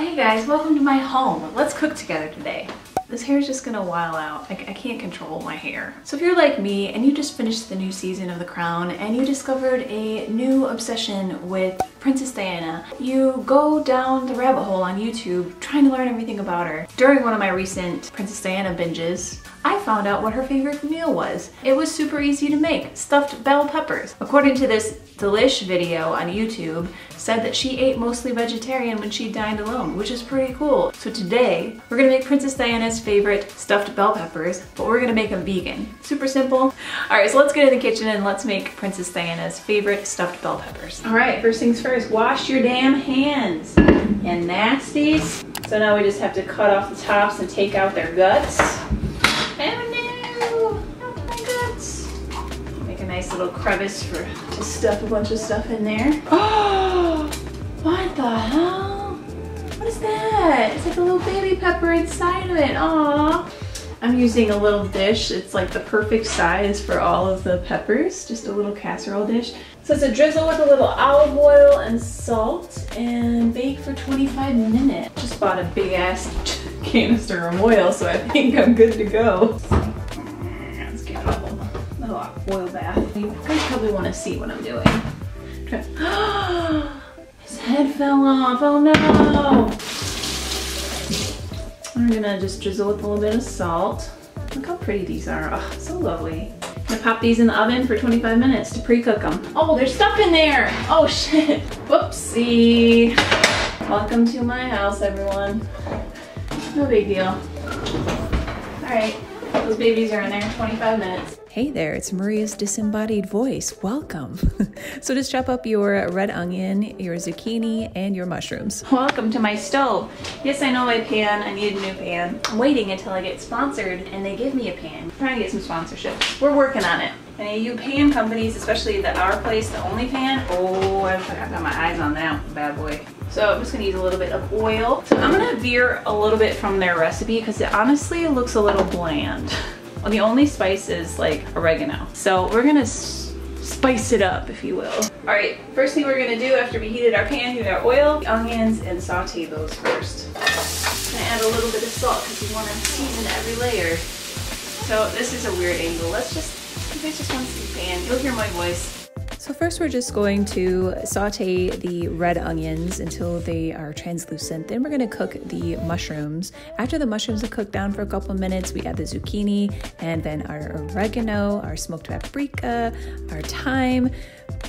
hey guys, welcome to my home. Let's cook together today. This hair is just gonna wild out. I can't control my hair. So if you're like me and you just finished the new season of The Crown and you discovered a new obsession with Princess Diana, you go down the rabbit hole on YouTube trying to learn everything about her. During one of my recent Princess Diana binges, I found out what her favorite meal was. It was super easy to make, stuffed bell peppers. According to this Delish video on YouTube, said that she ate mostly vegetarian when she dined alone, which is pretty cool. So today, we're gonna make Princess Diana's favorite stuffed bell peppers, but we're gonna make them vegan. Super simple. All right, so let's get in the kitchen and let's make Princess Diana's favorite stuffed bell peppers. All right, first things first, wash your damn hands and nasties. So now we just have to cut off the tops and take out their guts. Oh no, not my guts. Make a nice little crevice to stuff a bunch of stuff in there. Oh, what the hell? What is that? It's like a little baby pepper inside of it, aww. I'm using a little dish. It's like the perfect size for all of the peppers, just a little casserole dish. So it's a drizzle with a little olive oil and salt and bake for 25 minutes. Just bought a big ass canister of oil, so I think I'm good to go. Oil bath. You guys probably want to see what I'm doing. His head fell off. Oh no! I'm gonna just drizzle with a little bit of salt. Look how pretty these are. Oh, so lovely. I'm gonna pop these in the oven for 25 minutes to pre-cook them. Oh, there's stuff in there! Oh shit! Whoopsie! Welcome to my house, everyone. No big deal. Alright, those babies are in there. 25 minutes. Hey there, it's Maria's disembodied voice. Welcome. So just chop up your red onion, your zucchini, and your mushrooms. Welcome to my stove. Yes, I know my pan. I need a new pan. I'm waiting until I get sponsored and they give me a pan. I'm trying to get some sponsorships. We're working on it. Any of you pan companies, especially the Our Place, the only pan. Oh, I've got my eyes on that bad boy. So I'm just gonna use a little bit of oil. So I'm gonna veer a little bit from their recipe because it honestly looks a little bland. Well, the only spice is like oregano. So we're gonna spice it up, if you will. All right, first thing we're gonna do after we heated our pan with our oil, the onions, and saute those first. I'm gonna add a little bit of salt because we wanna season every layer. So this is a weird angle. Let's just, you guys just wanna see the pan. You'll hear my voice. So first we're just going to saute the red onions until they are translucent. Then we're going to cook the mushrooms. After the mushrooms are cooked down for a couple minutes, we add the zucchini and then our oregano, our smoked paprika, our thyme,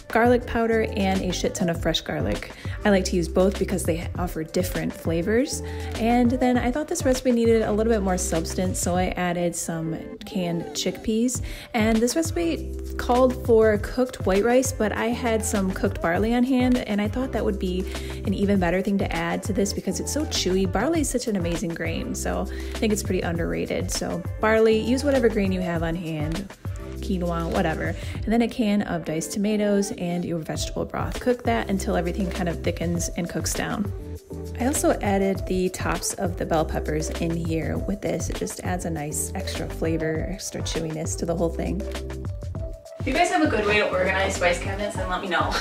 garlic powder, and a shit ton of fresh garlic. I like to use both because they offer different flavors. And then I thought this recipe needed a little bit more substance, so I added some canned chickpeas. And this recipe called for cooked white rice, but I had some cooked barley on hand, and I thought that would be an even better thing to add to this because it's so chewy. Barley is such an amazing grain, so I think it's pretty underrated. So barley, use whatever grain you have on hand. Quinoa, whatever. And then a can of diced tomatoes and your vegetable broth. Cook that until everything kind of thickens and cooks down. I also added the tops of the bell peppers in here with this. It just adds a nice extra flavor, extra chewiness to the whole thing. If you guys have a good way to organize spice cabinets, then let me know.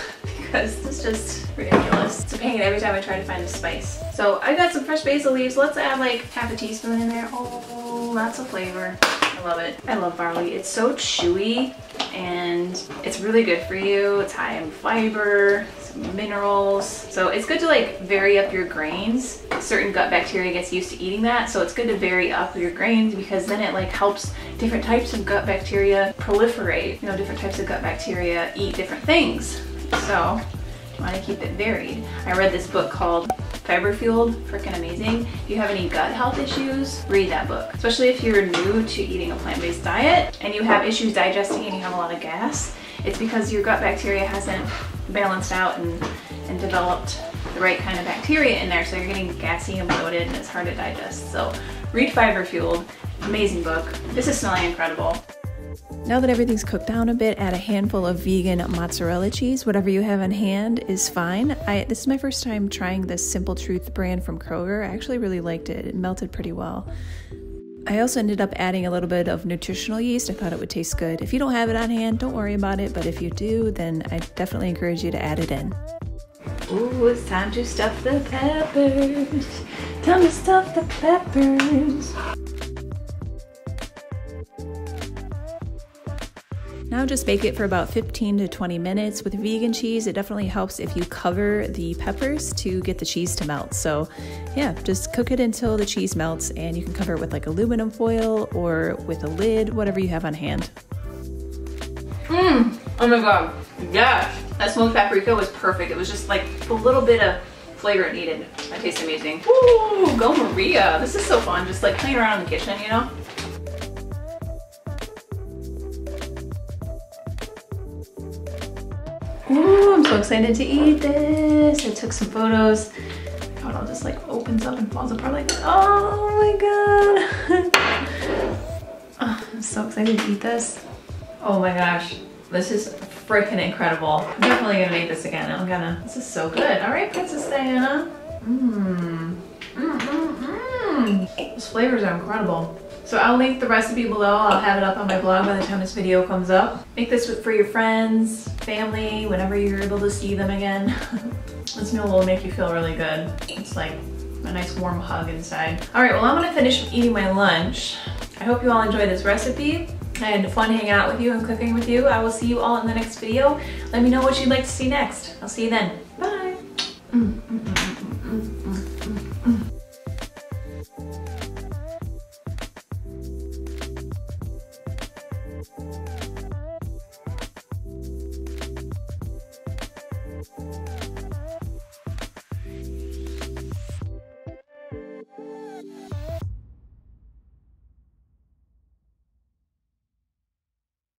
Because it's just ridiculous. It's a pain every time I try to find a spice. So I got some fresh basil leaves. Let's add like half a teaspoon in there. Oh, lots of flavor. I love it. I love barley. It's so chewy and it's really good for you. It's high in fiber, some minerals. So it's good to like vary up your grains. Certain gut bacteria gets used to eating that. So it's good to vary up your grains because then it like helps different types of gut bacteria proliferate. You know, different types of gut bacteria eat different things. So you want to keep it varied. I read this book called Fiber Fueled, freaking amazing. If you have any gut health issues, read that book. Especially if you're new to eating a plant-based diet and you have issues digesting and you have a lot of gas, it's because your gut bacteria hasn't balanced out and developed the right kind of bacteria in there. So you're getting gassy and bloated and it's hard to digest. So read Fiber Fueled, amazing book. This is smelling incredible. Now that everything's cooked down a bit, add a handful of vegan mozzarella cheese. Whatever you have on hand is fine. This is my first time trying this Simple Truth brand from Kroger. I actually really liked it. It melted pretty well. I also ended up adding a little bit of nutritional yeast. I thought it would taste good. If you don't have it on hand, don't worry about it. But if you do, then I definitely encourage you to add it in. Ooh, it's time to stuff the peppers. Time to stuff the peppers. Now just bake it for about 15 to 20 minutes. With vegan cheese, it definitely helps if you cover the peppers to get the cheese to melt. So yeah, just cook it until the cheese melts, and you can cover it with like aluminum foil or with a lid, whatever you have on hand. Mmm, oh my god, yes. That smoked paprika was perfect. It was just like a little bit of flavor it needed. That tastes amazing. Woo, go Maria. This is so fun, just like playing around in the kitchen, you know? Ooh, I'm so excited to eat this. I took some photos. It all just like opens up and falls apart like this. Oh my god. Oh, I'm so excited to eat this. Oh my gosh, this is freaking incredible. I'm definitely gonna make this again. This is so good. All right, Princess Diana. Mmm. Mmm, mmm, mmm. Those flavors are incredible. So I'll link the recipe below. I'll have it up on my blog by the time this video comes up. Make this for your friends, family, whenever you're able to see them again. This meal will make you feel really good. It's like a nice warm hug inside. All right, well, I'm gonna finish eating my lunch. I hope you all enjoy this recipe. I had fun hanging out with you and cooking with you. I will see you all in the next video. Let me know what you'd like to see next. I'll see you then. Bye. Mm-hmm.